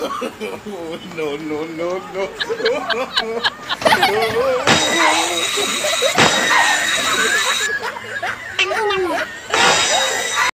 No, no, no, no.